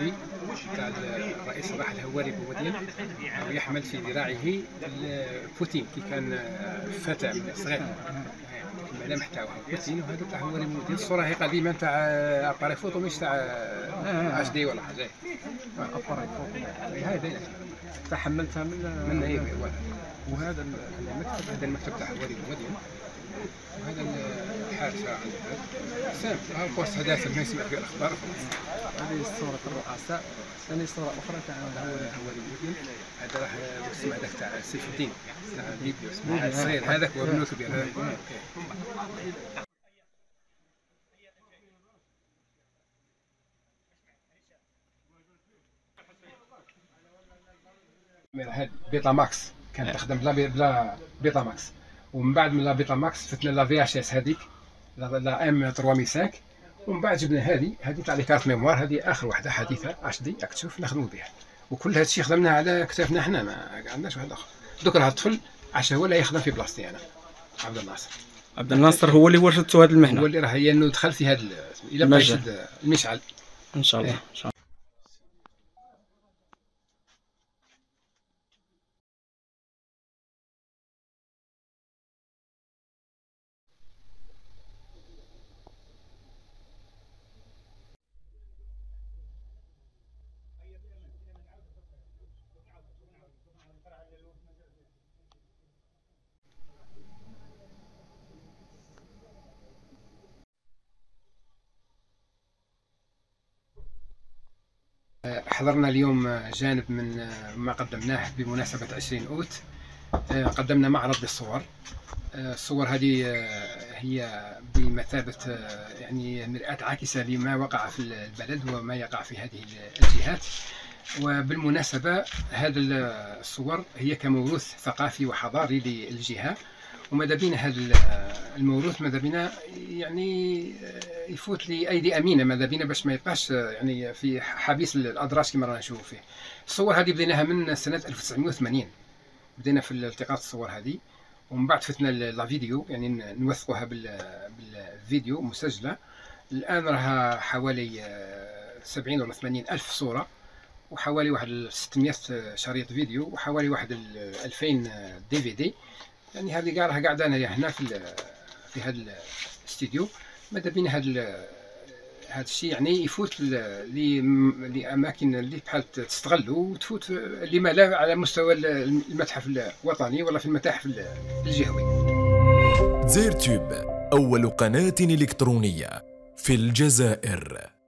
الذهبي تاع الرئيس الراحل هواري بوودين، ويحمل في ذراعه بوتين كي كان فتى صغير، الملامح تاعو بوتين. وهذا تاع هواري بوودين الصوره هي قديمه تاع اباري فوتو، مش تاع 10 دي ولا حاجه، اباري فوتو هاي باينه تحملتها من ايبي. وهذا المكتب، هذا المكتب تاع هواري بوودين، وهذا الحارس عن سام القوس هداف ما يسمع في الاخبار. هذه صوره الرؤساء، ثاني صوره اخرى تاع هواري بوودين، هذا راح نسمع هذاك تاع سيف الدين تاع ليبيا اسمه الصغير، هذاك هو ابنه الكبير. هذا بيتا ماكس كانت تخدم بلا بيتا ماكس، ومن بعد من لا بيتا ماكس فتنا لا في اش اس هذيك لا ام 305، ومن بعد جبنا هذه تاع لي كارت ميموار، هذه اخر وحده حديثه اش دي اكتشف نخدموا بها، وكل هذا الشيء خدمناه على اكتافنا حنا، ما عندناش واحد اخر. دوك راه الطفل عشان هو اللي يخدم في بلاصتي انا، عبد الناصر. عبد الناصر هو اللي ورثته هذه المهنه، هو اللي راه هي انه دخل في هذا الى باش المشعل ان شاء الله. إيه. حضرنا اليوم جانب من ما قدمناه بمناسبة 20 أوت، قدمنا معرض للصور. الصور هذه هي بمثابة يعني مرآة عاكسة لما وقع في البلد وما يقع في هذه الجهات. وبالمناسبة هذه الصور هي كموروث ثقافي وحضاري للجهة، وماذا بينا هذا الموروث ماذا بينا يعني يفوت لأيدي أمينة، ماذا بينا باش ما يبقاش يعني في حبيس الأدراج كما رانا نشوفوا فيه. الصور هذه بديناها من سنة 1980، بدينا في التقاط الصور هذه، ومن بعد فتنا الفيديو يعني نوثقوها بالفيديو مسجلة. الآن راها حوالي 70 ولا 80 ألف صورة، وحوالي واحد 600 شريط فيديو، وحوالي واحد 2000 DVD. يعني هذه كاع راها قاعدة هنا في هذا الاستديو. ماذا بينا هذا الشيء يعني يفوت لأماكن اللي بحال تستغلو، وتفوت لما لا على مستوى المتحف الوطني ولا في المتاحف الجهوي. دزاير تيوب أول قناة إلكترونية في الجزائر.